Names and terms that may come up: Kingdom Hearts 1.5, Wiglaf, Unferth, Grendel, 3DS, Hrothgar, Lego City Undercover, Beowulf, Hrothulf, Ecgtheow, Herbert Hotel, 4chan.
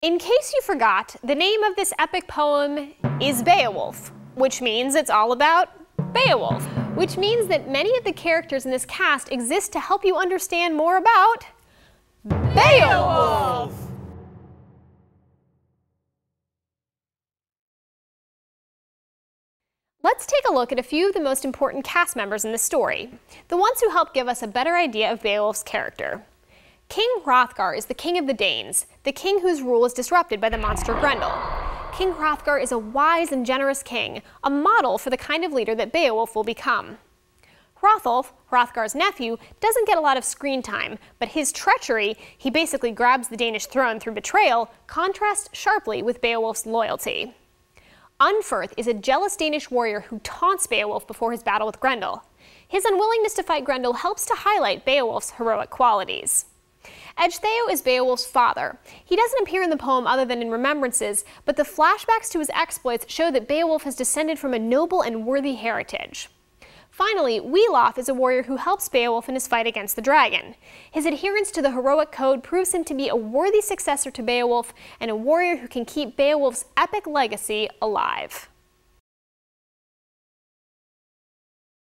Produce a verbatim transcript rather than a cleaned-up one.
In case you forgot, the name of this epic poem is Beowulf, which means it's all about Beowulf, which means that many of the characters in this cast exist to help you understand more about Beowulf! Let's take a look at a few of the most important cast members in this story, the ones who help give us a better idea of Beowulf's character. King Hrothgar is the king of the Danes, the king whose rule is disrupted by the monster Grendel. King Hrothgar is a wise and generous king, a model for the kind of leader that Beowulf will become. Hrothulf, Hrothgar's nephew, doesn't get a lot of screen time, but his treachery, he basically grabs the Danish throne through betrayal, contrasts sharply with Beowulf's loyalty. Unferth is a jealous Danish warrior who taunts Beowulf before his battle with Grendel. His unwillingness to fight Grendel helps to highlight Beowulf's heroic qualities. Ecgtheow is Beowulf's father. He doesn't appear in the poem other than in remembrances, but the flashbacks to his exploits show that Beowulf has descended from a noble and worthy heritage. Finally, Wiglaf is a warrior who helps Beowulf in his fight against the dragon. His adherence to the heroic code proves him to be a worthy successor to Beowulf and a warrior who can keep Beowulf's epic legacy alive.